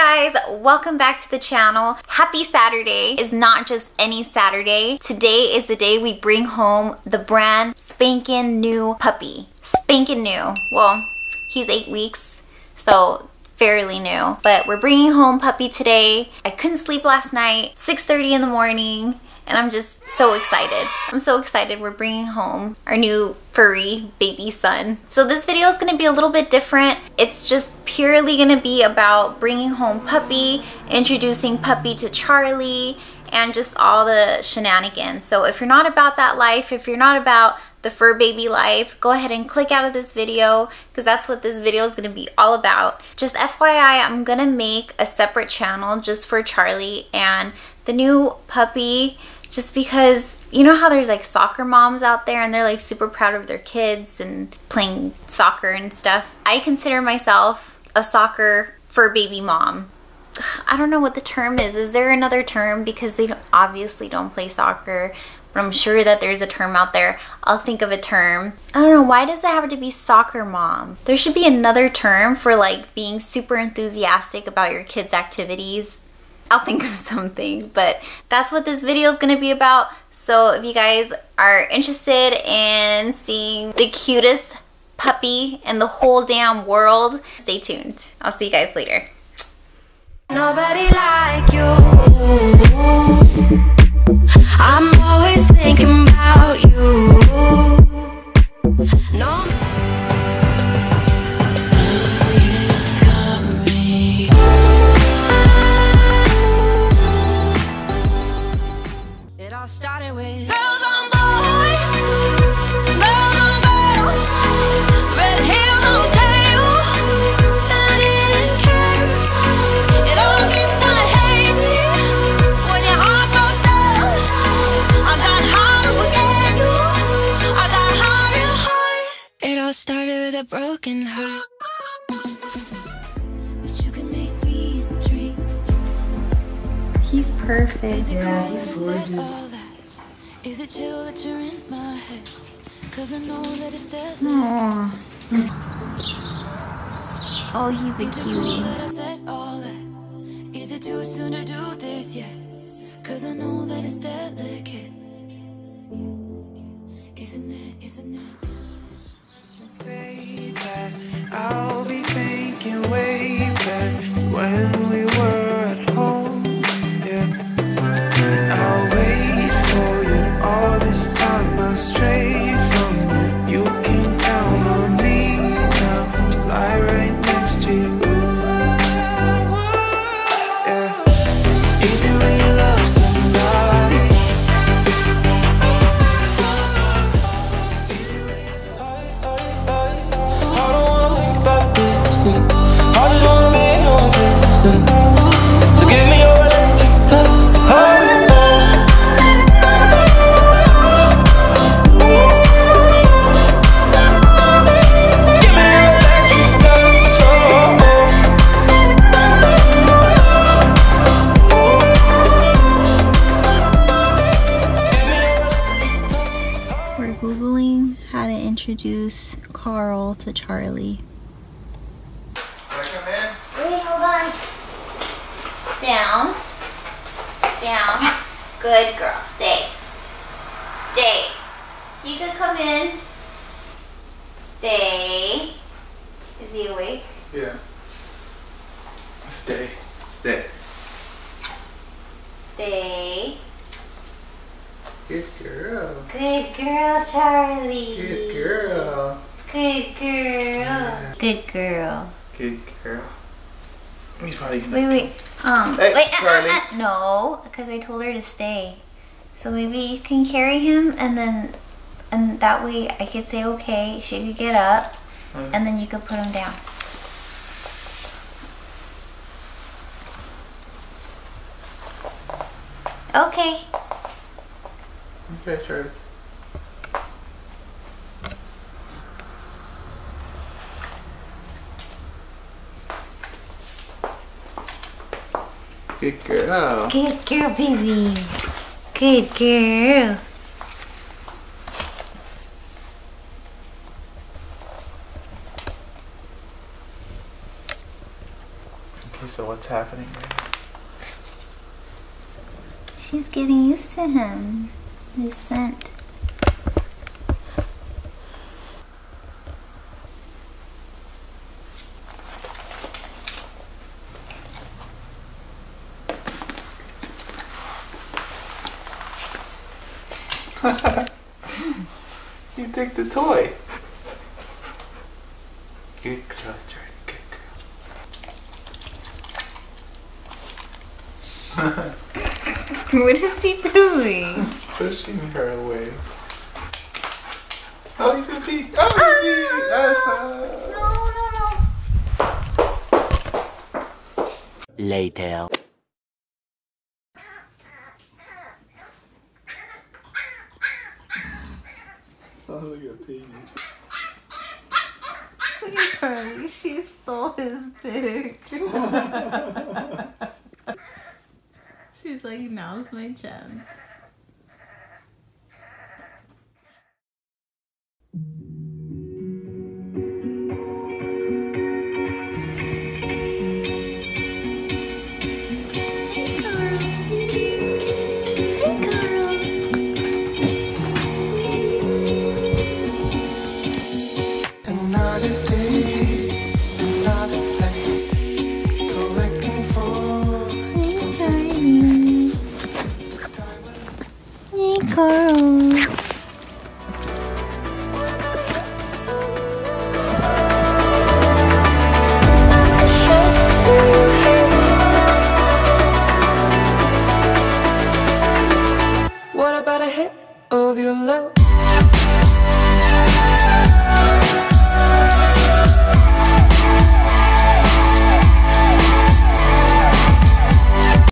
Hey guys, welcome back to the channel. Happy Saturday is not just any Saturday. Today is the day we bring home the brand spankin' new puppy. Spankin' new. Well, he's 8 weeks, so fairly new. But we're bringing home puppy today. I couldn't sleep last night, 6:30 in the morning, and I'm just so excited. I'm so excited we're bringing home our new furry baby son. So this video is gonna be a little bit different. It's just purely gonna be about bringing home puppy, introducing puppy to Charlie, and just all the shenanigans. So if you're not about that life, if you're not about the fur baby life, go ahead and click out of this video because that's what this video is going to be all about. Just FYI, I'm going to make a separate channel just for Charlie and the new puppy, just because you know how there's like soccer moms out there and they're like super proud of their kids and playing soccer and stuff. I consider myself a soccer fur baby mom. I don't know what the term is. Is there another term? Because they obviously don't play soccer, but I'm sure that there's a term out there. I'll think of a term. I don't know. Why does it have to be soccer mom? There should be another term for like being super enthusiastic about your kids' activities. I'll think of something, but that's what this video is going to be about. So if you guys are interested in seeing the cutest puppy in the whole damn world, stay tuned. I'll see you guys later. Nobody like you. I'm always thinking about you. No. It all started with girls on boys, girls on girls, red heels on tail. Started with a broken heart, but you can make me dream. He's perfect. Yeah, he's gorgeous. Is it chill that you're in my head? Cause I know that it's death. Oh, he's a cutie. Is it too soon to do this yet? Cause I know that it's delicate. Isn't it? Say that I'll be thinking way back when we were at home, yeah. And I'll wait for you all this time. I stray from you. You can count on me now to lie right next to you. Yeah. It's easy when you love somebody. We're Googling how to introduce Carl to Charlie. Down, down, good girl, stay, stay, you can come in, stay, is he awake? Yeah, stay, stay, stay, good girl Charlie, good girl, good girl, good girl, good girl. He's probably gonna wait, Charlie. No, because I told her to stay. So maybe you can carry him, and that way I could say okay. She could get up, and then you could put him down. Okay. Okay, Charlie. Good girl. Good girl, baby. Good girl. Okay, So what's happening right now? She's getting used to him, his scent. You take the toy. Good girl, Charlie. Good girl. What is he doing? He's pushing her away. Oh, he's gonna pee. Oh, he's gonna pee. No, no, no. Later. Oh, look at Piggy. Look at Charlie, she stole his pig. She's like, now's my chance. Carl.